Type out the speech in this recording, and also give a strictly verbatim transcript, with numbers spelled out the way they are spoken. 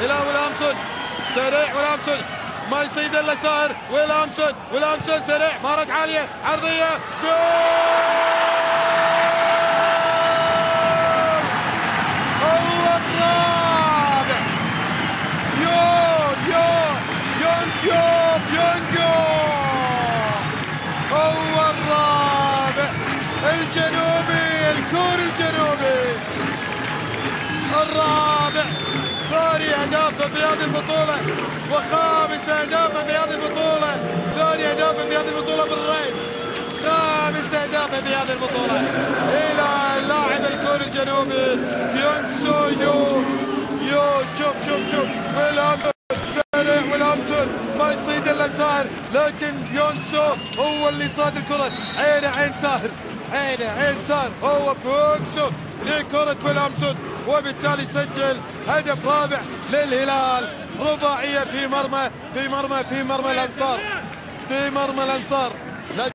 الى ولامسون، سريع ولامسون ما يصيد الا ساهر، ولامسون ولامسون سريع مارك عاليه عرضيه جول الله الرابع. يو يو يونج يو بيونج يو هو الرابع الجنوبي، الكوري الجنوبي الرابع، ثاني اهدافه في هذه البطوله وخامس اهدافه في هذه البطوله، ثاني اهدافه في هذه البطوله بالريس، خامس اهدافه في هذه البطوله الى اللاعب الكوري الجنوبي بيونج سو يو. يو شوف شوف شوف والهامسون سريع، والهامسون ما يصيد الا ساهر، لكن بيونج سو هو اللي صاد الكره، عينه عين ساهر، عينه عين ساهر، هو بيونج سو لكره والهامسون، وبالتالي سجل هدف رابع للهلال، رباعية في مرمى في مرمى في مرمى الأنصار، في مرمى الأنصار.